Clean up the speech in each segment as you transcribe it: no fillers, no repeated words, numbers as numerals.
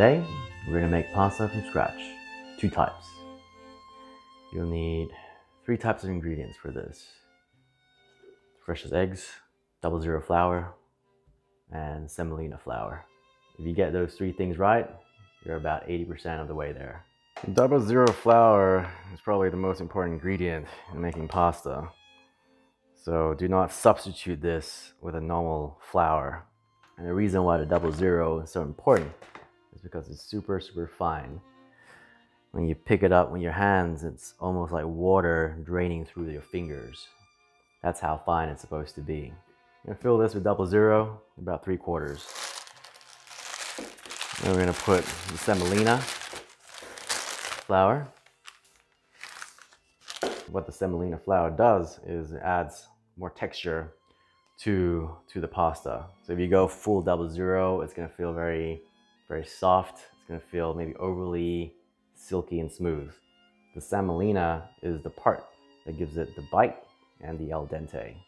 Today, we're going to make pasta from scratch, two types. You'll need three types of ingredients for this. Fresh as eggs, 00 flour, and semolina flour. If you get those three things right, you're about 80% of the way there. 00 flour is probably the most important ingredient in making pasta. So do not substitute this with a normal flour. And the reason why the 00 is so important is because it's super fine. When you pick it up with your hands, it's almost like water draining through your fingers. That's how fine it's supposed to be. I'm gonna fill this with 00, about 3/4. Then we're gonna put the semolina flour. What the semolina flour does is it adds more texture to the pasta. So if you go full 00, it's gonna feel very soft. It's gonna feel maybe overly silky and smooth. The semolina is the part that gives it the bite and the al dente.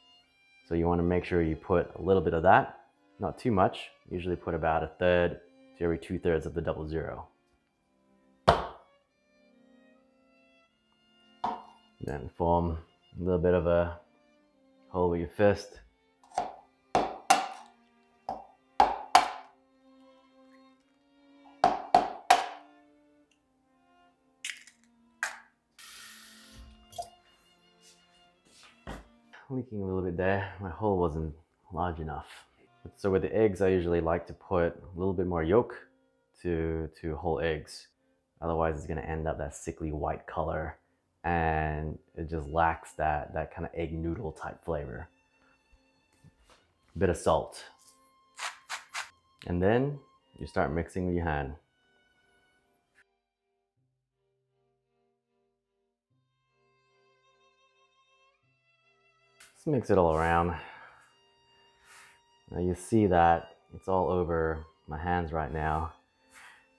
So you want to make sure you put a little bit of that, not too much. Usually put about 1/3 to every 2/3 of the 00. Then form a little bit of a hole with your fist. Leaking a little bit there, my hole wasn't large enough. So with the eggs, I usually like to put a little bit more yolk to whole eggs. Otherwise it's gonna end up that sickly white color and it just lacks that kind of egg noodle type flavor. Bit of salt. And then you start mixing with your hand. Just mix it all around. Now you see that it's all over my hands right now.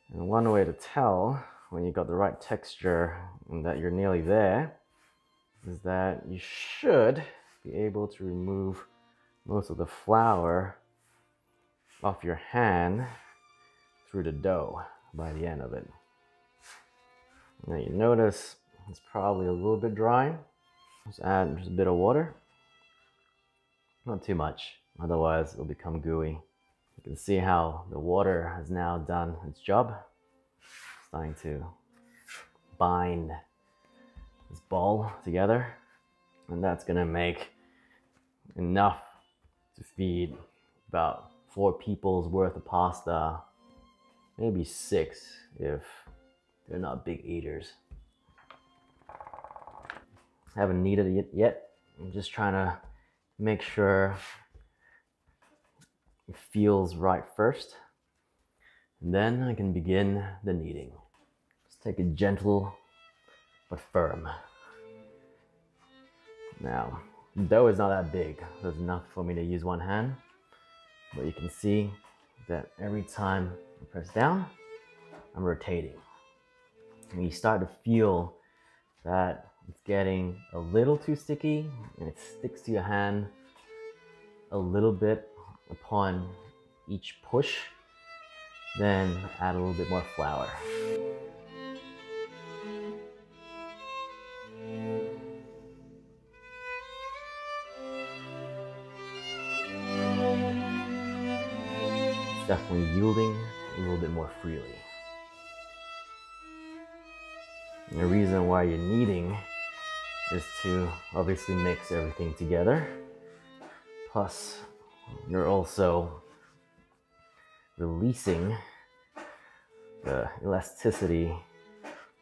And one way to tell when you got the right texture and that you're nearly there is that you should be able to remove most of the flour off your hand through the dough by the end of it. Now you notice it's probably a little bit dry. Just add just a bit of water. Not too much, otherwise it'll become gooey. You can see how the water has now done its job. It's starting to bind this ball together. And that's gonna make enough to feed about 4 people's worth of pasta. Maybe 6 if they're not big eaters. Haven't kneaded it yet. I'm just trying to make sure it feels right first, and then I can begin the kneading. Just take it gentle but firm. Now, the dough is not that big. There's enough for me to use one hand, but you can see that every time I press down, I'm rotating. And you start to feel that it's getting a little too sticky and it sticks to your hand a little bit upon each push. Then add a little bit more flour. It's definitely yielding a little bit more freely. And the reason why you're kneading is to obviously mix everything together. Plus, you're also releasing the elasticity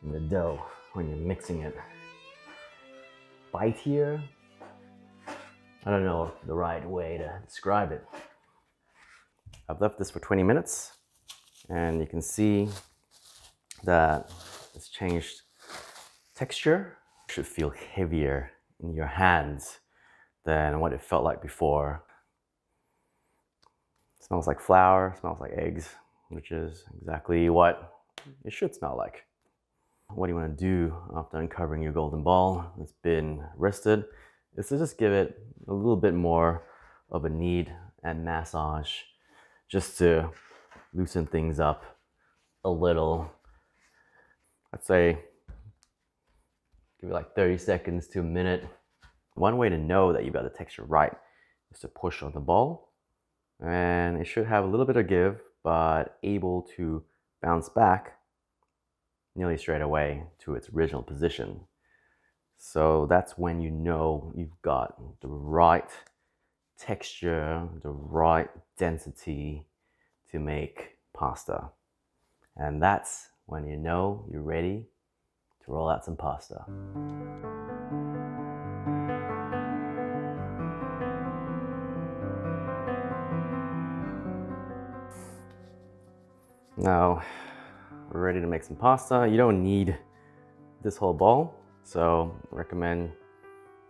in the dough when you're mixing it. Bite here? I don't know the right way to describe it. I've left this for 20 minutes and you can see that it's changed texture. Should feel heavier in your hands than what it felt like before. It smells like flour, smells like eggs, which is exactly what it should smell like. What do you want to do after uncovering your golden ball that's been rested is to just give it a little bit more of a knead and massage just to loosen things up a little. I'd say give it like 30 seconds to a minute. One way to know that you've got the texture right is to push on the ball, and it should have a little bit of give, but able to bounce back nearly straight away to its original position. So that's when you know you've got the right texture, the right density to make pasta. And that's when you know you're ready to roll out some pasta. Now we're ready to make some pasta. You don't need this whole bowl, so I recommend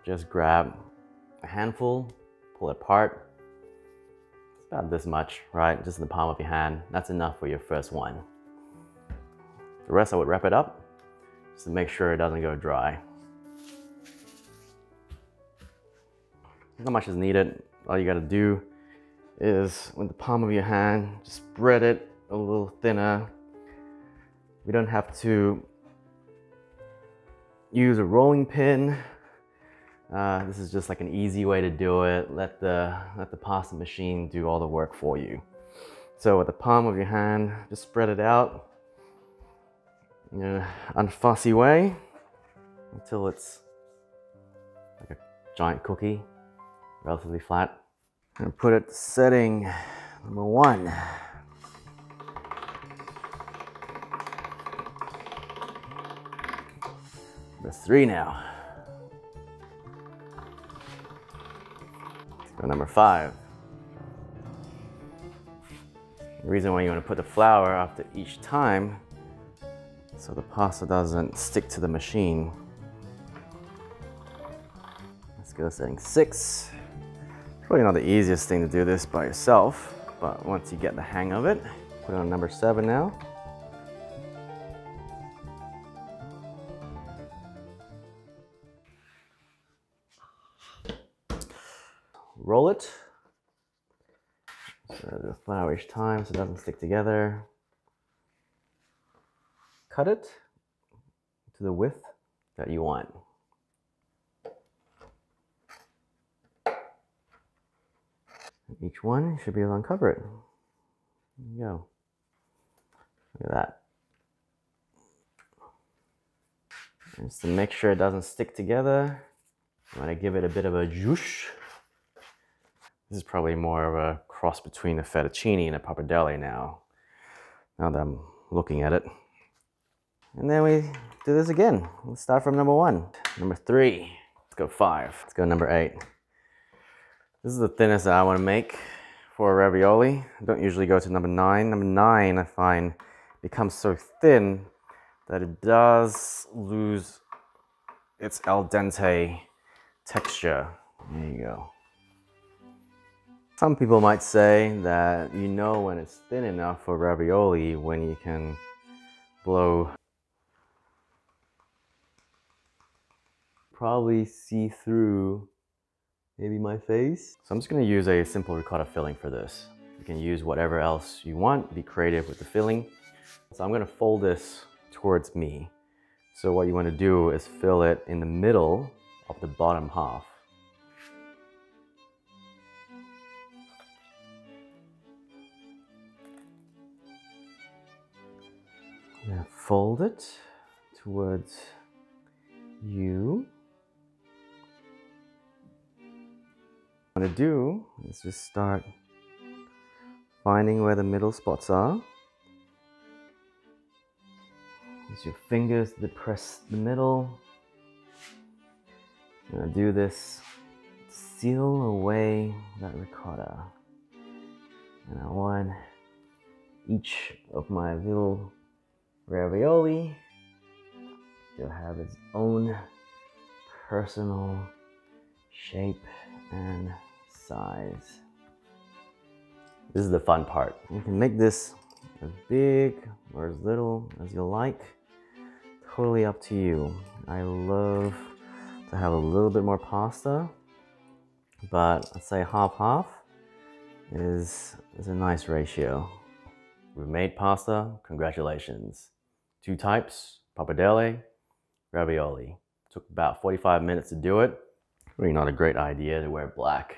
just grab a handful, pull it apart. It's about this much, right? Just in the palm of your hand. That's enough for your first one. The rest I would wrap it up just to make sure it doesn't go dry. Not much is needed. All you gotta do is with the palm of your hand, just spread it a little thinner. We don't have to use a rolling pin. This is just like an easy way to do it. Let the pasta machine do all the work for you. So with the palm of your hand, just spread it out in an unfussy way until it's like a giant cookie, relatively flat. And put it to setting number 1. Number 3 now. Let's go number 5. The reason why you want to put the flour after each time so the pasta doesn't stick to the machine. Let's go setting 6. Probably not the easiest thing to do this by yourself, but once you get the hang of it, put it on number 7 now. Roll it. So the flour each time so it doesn't stick together. Cut it to the width that you want. Each one should be able to uncover it. There you go. Look at that. And just to make sure it doesn't stick together, I'm gonna give it a bit of a zhoosh. This is probably more of a cross between a fettuccine and a pappardelle now that I'm looking at it. And then we do this again. Let's start from number 1. Number 3, let's go 5. Let's go number 8. This is the thinnest that I want to make for a ravioli. I don't usually go to number 9. Number 9, I find, becomes so thin that it does lose its al dente texture. There you go. Some people might say that you know when it's thin enough for ravioli when you can blow. Probably see through maybe my face. So I'm just gonna use a simple ricotta filling for this. You can use whatever else you want, be creative with the filling. So I'm gonna fold this towards me. So what you wanna do is fill it in the middle of the bottom half. Now fold it towards you. What I'm gonna do is just start finding where the middle spots are. Use your fingers to press the middle. I'm gonna do this, seal away that ricotta. And I want each of my little ravioli to have its own personal shape and size. This is the fun part. You can make this as big or as little as you like. Totally up to you. I love to have a little bit more pasta, but I'd say half-half is a nice ratio. We've made pasta, congratulations. Two types, pappardelle, ravioli. Took about 45 minutes to do it. Really not a great idea to wear black.